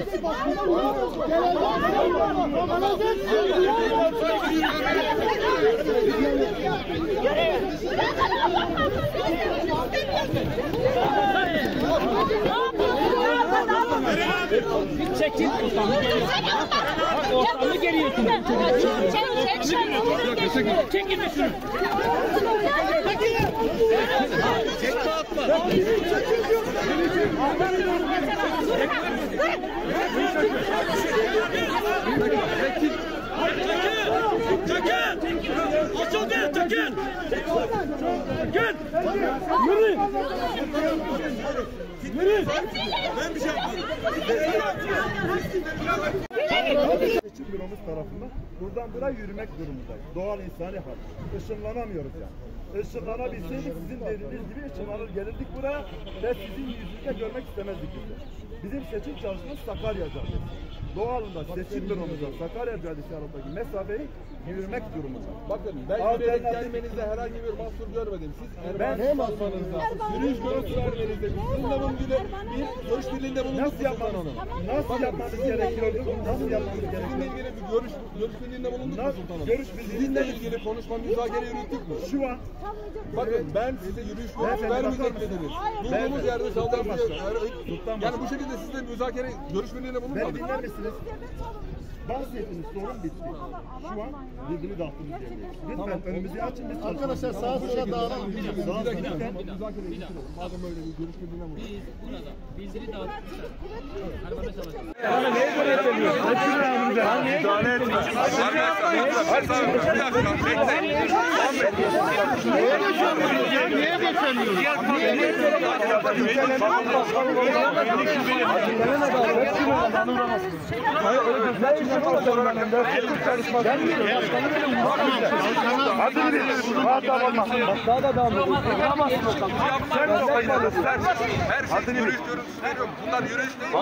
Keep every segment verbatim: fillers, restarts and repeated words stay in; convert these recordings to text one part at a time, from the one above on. Çekil ortamı geriyorsun. Ortamı geriyorsun. Çek çek çek. Çekil şunu. Çek dağıtma. Çekil. Çekil. Açıl değil. Çekil. Gel. Yürü. Yürü. Ben bir şey yapmadım. Seçim büromuz tarafından buradan buraya yürümek durumundayız. Doğal insani hal. Işınlanamıyoruz yani. Işınlanabilseydik sizin dediğiniz gibi ışınlanır gelirdik buraya ve sizin yüzünüzde görmek istemezdik bizler. Bizim seçim çalışımız Sakarya Caddesi. Doğalında seçim büromuzda Sakarya Caddesi arasındaki mesafeyi yürümek durumunda. Bakın ben yürüyerek gelmenizde herhangi bir mahsur görmedim. Siz Ermanistan'ın basmanızda, yürüyüş görüntüsü vermenizde bir görüş birliğinde bulunduk. Nasıl yapmanız gerekiyor? Nasıl yapmanız gerekiyor? Nasıl yapmanız gerekiyor? Sizinle ilgili bir görüş, görüş birliğinde bulunduk mu sultanım? Görüş birliğinde ilgili konuşma, müzakere yürüttük mü? Şu an. Bakın ben size yürüyüş görüntüsü vermeyeceğim dediniz. Bulunduğumuz yerde saldırmışlar. Yani bu şekilde sizle müzakere, görüş birliğinde bulunmadık. Bahsettiğiniz sorun bitti. Şu an bilgimi dağıttınız diye. Lütfen önümüzü açın. Arkadaşlar sağa sola dağılalım. Bir dakika. Bir dakika. Bakın böyle bir görüş birliğine bulunduk. Biz burada bildiri dağıtmışlar. Arabada çalışıyoruz. Bana neye göre yapıyorsun? Açın ağzınıza. Müdahale etme. Neye geçemiyoruz? Neye geçemiyoruz? Neye geçemiyoruz? Ne işin var sonra ben de seçim çalışması. Ben bir başkanım benim. Hadi bir hata olmasın. Bak daha da devam ediyor. Sen yapamazsın. Her şey yürüyüş görüntüsü yok. Bunlar yürüyüş değil.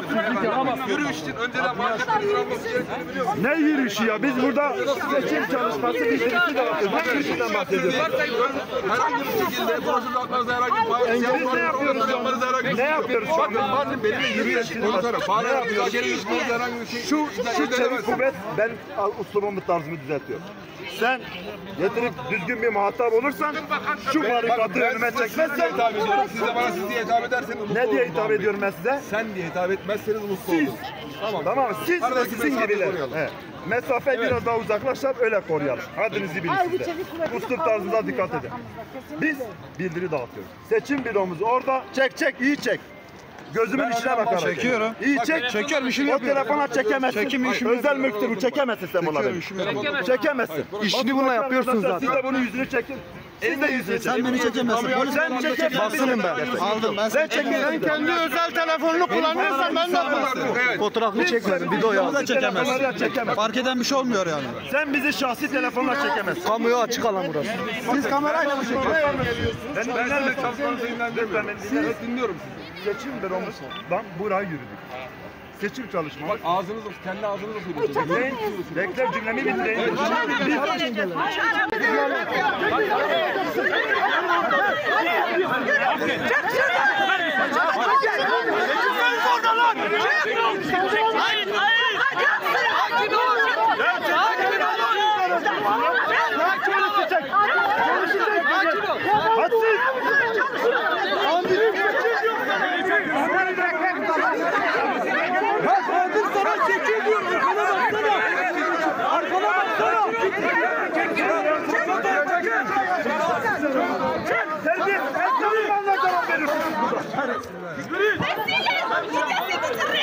Yürüyüş için önceden mahkeme yürüyüşü gerektiğini biliyor musun? Ne yürüyüşü ya? Biz burada seçim çalışması bildirisi de var. Ne yürüyüşünden bahsediyoruz? Herhangi bir şekilde borcunuz atmanızda herhangi bir bahis yapmanız. Ne yapıyoruz? Bakın bakın benim yürüyüşüm konusunda. Para yapıyoruz. Şu Şu çevik kuvvet ben uslumumu tarzımı düzeltiyorum. Sen yeterli düzgün bir muhatap olursan şu barikatı önüme çekmezsen siz de bana siz diye hitap ederseniz ne diye hitap ediyorum ben size? Sen diye hitap etmezseniz mutlu olursunuz. Tamam. Tamam siz ve sizin gibiler. Mesafe evet. Biraz daha uzaklaşalım, öyle koruyalım. Adınızı bilin size. Uslup tarzınıza dikkat edin. Biz bildiri dağıtıyoruz. Seçim büromuz orada. Çek çek, iyi çek. Gözümün ben içine bakarak. Çekiyorum. İyi çek. Çekiyorum işimi yapıyorum. O telefona çekemezsin. Çekim işimi. Özel mülktür bu. Çekemezsin sen bunları. Çekemezsin. İşini bununla yapıyorsunuz zaten. Siz de bunun yüzünü çekin. Sen beni çekemezsin. Sen çekemezsin. Basınım ben. Aldım. Sen çekemezsin. Kendi özel telefonunu kullanırsan ben de kullanırım. Fotoğrafını çekmedim. Videoyu da çekemezsin. Fark eden bir şey olmuyor yani. Sen bizi şahsi telefonla çekemezsin. Kamuya açık alan burası. Siz kamerayla mı çekiyorsunuz? Ben sizlerle çalışmanızı dinlendirmiyorum. Siz dinliyorum sizi. Seçim büromuzdan buraya yürüdük. Seçim çalışma. Bak ağzınızı, kendi ağzınızı söylüyorsunuz. Ne? Bekler cümlemi bitireyim. Sen de, sen de bana cevap verirsin.